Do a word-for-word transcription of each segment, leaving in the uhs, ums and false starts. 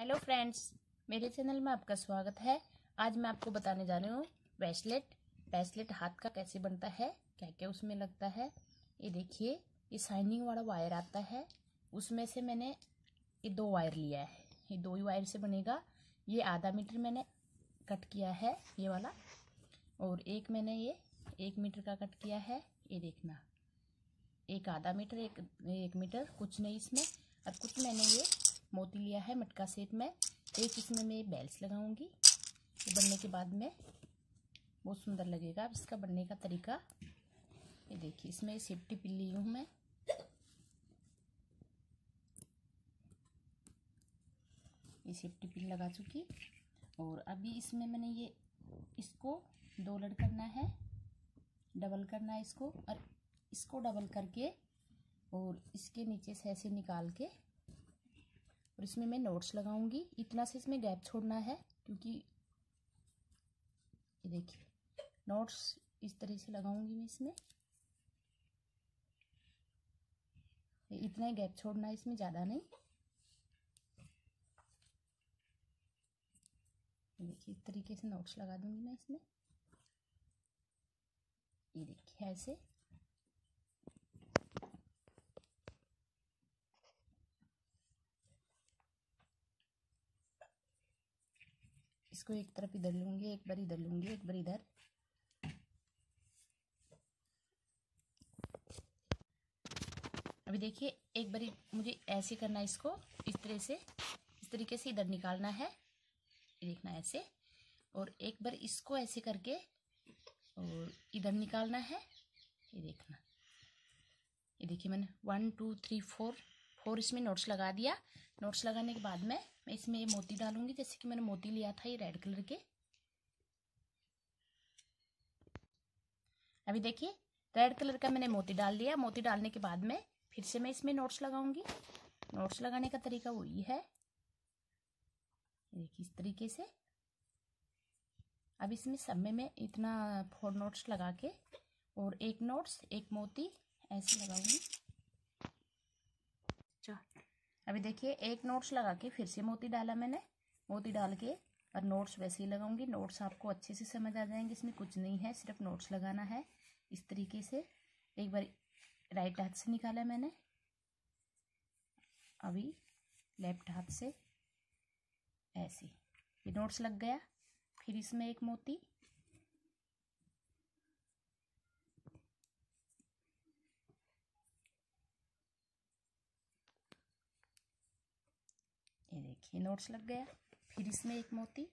Hello friends, मेरे channel में आपका स्वागत है। आज मैं आपको बताने जा रही हूँ ब्रेसलेट ब्रेसलेट हाथ का कैसे बनता है, क्या क्या उसमें लगता है। ये देखिए, ये शाइनिंग वाला वायर आता है, उसमें से मैंने ये दो वायर लिया है। ये दो ही वायर से बनेगा। ये आधा मीटर मैंने कट किया है ये वाला, और एक मैंने ये एक मीटर का कट किया है। ये देखना, एक आधा मीटर एक एक मीटर कुछ नहीं इसमें। और कुछ मैंने ये मोती लिया है मटका सेट में। एक इसमें मैं बेल्स लगाऊंगी, ये बनने के बाद में बहुत सुंदर लगेगा। अब इसका बनने का तरीका ये देखिए, इसमें सेफ्टी पिन ली हूँ मैं। ये सेफ्टी पिन लगा चुकी, और अभी इसमें मैंने ये इसको दो लड़ करना है, डबल करना है इसको, और इसको डबल करके और इसके नीचे से ऐसे निकाल के, और इसमें मैं नोट्स लगाऊंगी। इतना से इसमें गैप छोड़ना है, क्योंकि ये देखिए नोट्स इस तरह से लगाऊंगी मैं। इसमें इतना ही गैप छोड़ना है, इसमें ज़्यादा नहीं। देखिए इस तरीके से नोट्स लगा दूंगी मैं इसमें। ये देखिए ऐसे इसको एक तरफ इधर लूंगी, एक बार इधर लूंगी, एक बार इधर। अभी देखिए एक बार मुझे ऐसे करना है इसको, इस तरह से, इस तरीके से इधर निकालना है। देखना ऐसे, और एक बार इसको ऐसे करके और इधर निकालना है। ये देखना, ये देखिए मैंने वन टू थ्री फोर और इसमें नोट्स लगा दिया। नोट्स लगाने के बाद में मैं इसमें ये मोती डालूंगी, जैसे कि मैंने मोती लिया था ये रेड कलर के। अभी देखिए रेड कलर का मैंने मोती डाल दिया। मोती डालने के बाद में फिर से मैं इसमें नोट्स लगाऊंगी। नोट्स लगाने का तरीका वही है, देखिए इस तरीके से। अब इसमें सब में मैं इतना फोर नोट्स लगा के, और एक नोट्स एक मोती ऐसे लगाऊंगी। अभी देखिए एक नोट्स लगा के फिर से मोती डाला मैंने। मोती डाल के और नोट्स वैसे ही लगाऊंगी। नोट्स आपको अच्छे से समझ आ जाएंगे, इसमें कुछ नहीं है, सिर्फ नोट्स लगाना है। इस तरीके से एक बार राइट हाथ से निकाला मैंने, अभी लेफ्ट हाथ से ऐसे ये नोट्स लग गया। फिर इसमें एक मोती, ये देखिए नोट्स लग गया। फिर इसमें एक मोती,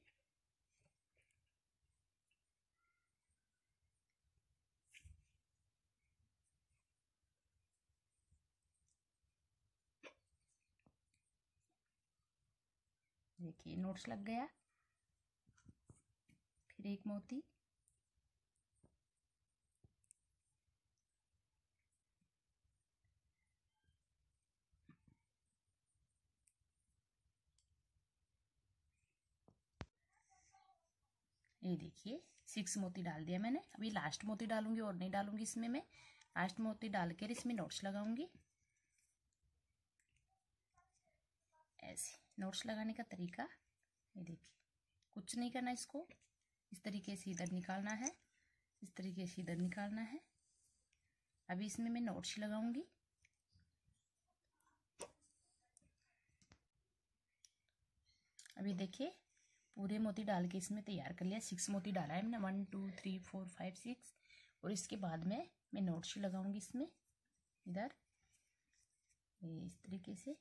देखिए नोट्स लग गया। फिर एक मोती, ये देखिए सिक्स मोती डाल दिया मैंने। अभी लास्ट मोती डालूंगी, और नहीं डालूंगी इसमें मैं। लास्ट मोती डाल के इसमें नोट्स लगाऊंगी। ऐसे नोट्स लगाने का तरीका ये देखिए, कुछ नहीं करना इसको, इस तरीके से इधर निकालना है, इस तरीके से इधर निकालना है। अभी इसमें मैं नोट्स लगाऊंगी। अभी देखिए पूरे मोती डाल के इसमें तैयार कर लिया। सिक्स मोती डाला है मैंने, one two three four five six. और इसके बाद में मैं नोट्स लगाऊंगी इसमें, इधर इस तरीके से।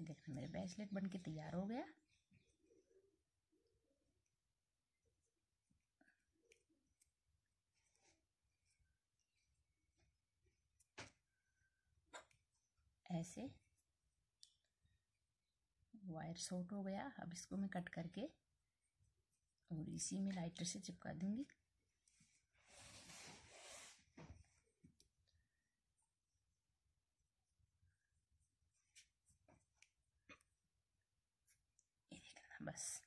देखना मेरा ब्रेसलेट बनके तैयार हो गया। ऐसे वायर शॉर्ट हो गया। अब इसको मैं कट करके और इसी में लाइटर से चिपका दूंगी। ये देखना, बस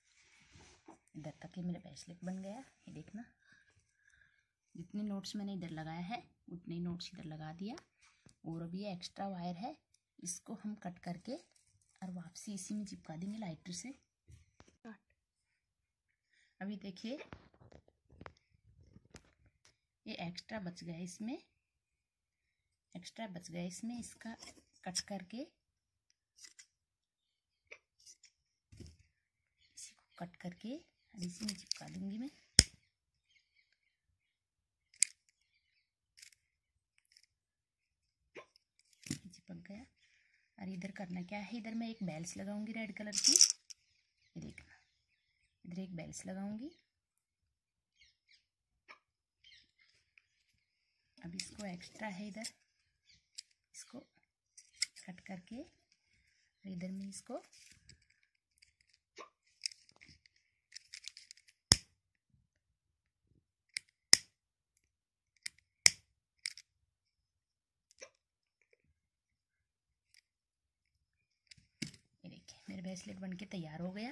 इधर तक ये मेरा ब्रेसलेट बन गया। ये देखना जितने नोट्स मैंने इधर लगाया है उतने ही नोट्स इधर लगा दिया। और अभी एक्स्ट्रा वायर है, इसको हम कट करके और वापसी इसी में चिपका देंगे लाइटर से। अभी देखिए ये एक्स्ट्रा बच गया, इसमें एक्स्ट्रा बच गया, इसमें इसका कट करके इसी को कट करके और इसी में चिपका दूंगी मैं। चिपक गया। और इधर करना क्या है, इधर मैं एक बेल्स लगाऊंगी रेड कलर की, ये देखना, इधर एक बेल्स लगाऊंगी। अब इसको एक्स्ट्रा है इधर, इसको कट करके इधर में इसको ये देखिए मेरा ब्रेसलेट बनके तैयार हो गया।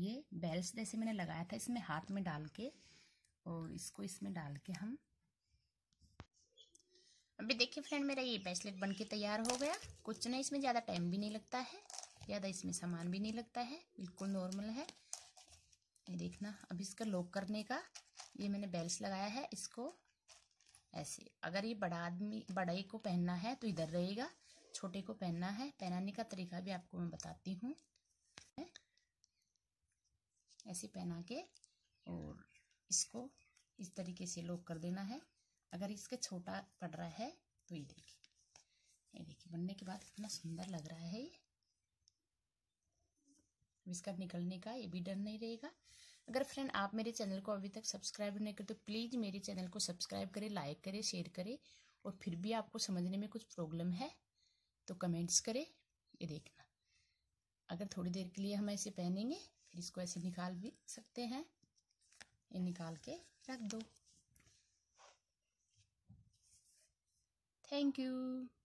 ये बेल्स जैसे मैंने लगाया था इसमें हाथ में डाल के और इसको इसमें डाल के हम, अभी देखिए फ्रेंड मेरा ये ब्रेसलेट बनके तैयार हो गया। कुछ नहीं, इसमें ज़्यादा टाइम भी नहीं लगता है, ज़्यादा इसमें सामान भी नहीं लगता है, बिल्कुल नॉर्मल है। ये देखना, अब इसका लॉक करने का, ये मैंने बेल्स लगाया है इसको ऐसे। अगर ये बड़ा आदमी बड़े को पहनना है तो इधर रहेगा, छोटे को पहनना है, पहनाने का तरीका भी आपको मैं बताती हूँ। ऐसे पहना के और इसको इस तरीके से लॉक कर देना है। अगर इसके छोटा पड़ रहा है तो ये देखिए, ये देखिए बनने के बाद इतना सुंदर लग रहा है ये। इसका निकलने का ये भी डर नहीं रहेगा। अगर फ्रेंड आप मेरे चैनल को अभी तक सब्सक्राइब नहीं करते तो प्लीज़ मेरे चैनल को सब्सक्राइब करें, लाइक करें, शेयर करें। और फिर भी आपको समझने में कुछ प्रॉब्लम है तो कमेंट्स करें। ये देखना, अगर थोड़ी देर के लिए हम ऐसे पहनेंगे, फिर इसको ऐसे निकाल भी सकते हैं, ये निकाल के रख दो। Thank you.